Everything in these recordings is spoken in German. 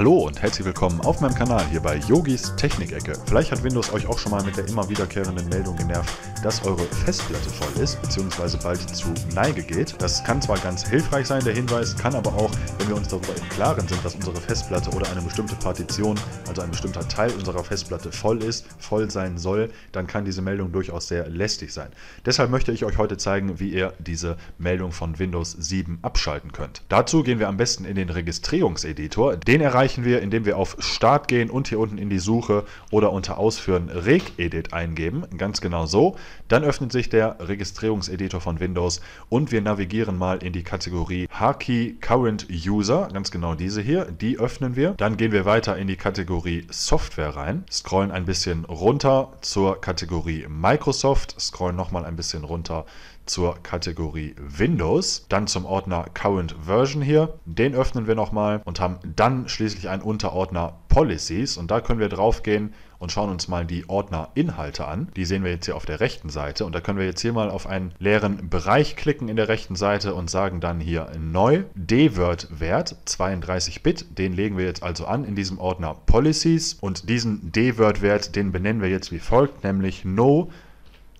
Hallo und herzlich willkommen auf meinem Kanal hier bei Yogis Technik-Ecke. Vielleicht hat Windows euch auch schon mal mit der immer wiederkehrenden Meldung genervt, dass eure Festplatte voll ist bzw. bald zu Neige geht. Das kann zwar ganz hilfreich sein, der Hinweis, kann aber auch, wenn wir uns darüber im Klaren sind, dass unsere Festplatte oder eine bestimmte Partition, also ein bestimmter Teil unserer Festplatte voll ist, voll sein soll, dann kann diese Meldung durchaus sehr lästig sein. Deshalb möchte ich euch heute zeigen, wie ihr diese Meldung von Windows 7 abschalten könnt. Dazu gehen wir am besten in den Registrierungseditor. Den erreichen wir, indem wir auf Start gehen und hier unten in die Suche oder unter Ausführen Regedit eingeben, ganz genau so. Dann öffnet sich der Registrierungseditor von Windows und wir navigieren mal in die Kategorie HKEY Current User, ganz genau diese hier, die öffnen wir. Dann gehen wir weiter in die Kategorie Software rein, scrollen ein bisschen runter zur Kategorie Microsoft, scrollen nochmal ein bisschen runter zur Kategorie Windows, dann zum Ordner Current Version hier, den öffnen wir nochmal und haben dann schließlich einen Unterordner Policies und da können wir drauf gehen und schauen uns mal die Ordnerinhalte an. Die sehen wir jetzt hier auf der rechten Seite und da können wir jetzt hier mal auf einen leeren Bereich klicken in der rechten Seite und sagen dann hier neu D-Word-Wert 32-Bit, den legen wir jetzt also an in diesem Ordner Policies und diesen D-Word-Wert, den benennen wir jetzt wie folgt, nämlich No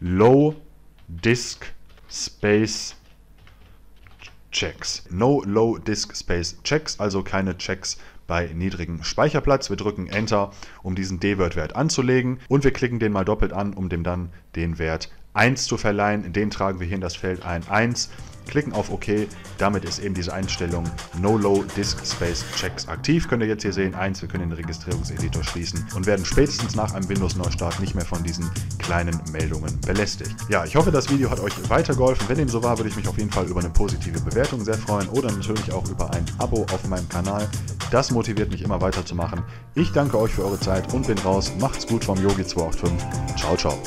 Low Disk Space Checks. No Low Disk Space Checks, also keine Checks bei niedrigem Speicherplatz. Wir drücken Enter, um diesen D-Word-Wert anzulegen und wir klicken den mal doppelt an, um dem dann den Wert 1 zu verleihen. Den tragen wir hier in das Feld ein 1, klicken auf OK. Damit ist eben diese Einstellung No Low Disk Space Checks aktiv. Könnt ihr jetzt hier sehen, 1, wir können den Registrierungseditor schließen und werden spätestens nach einem Windows-Neustart nicht mehr von diesen kleinen Meldungen belästigt. Ja, ich hoffe, das Video hat euch weitergeholfen. Wenn dem so war, würde ich mich auf jeden Fall über eine positive Bewertung sehr freuen oder natürlich auch über ein Abo auf meinem Kanal. Das motiviert mich immer weiterzumachen. Ich danke euch für eure Zeit und bin raus. Macht's gut vom Yogi285. Ciao, ciao.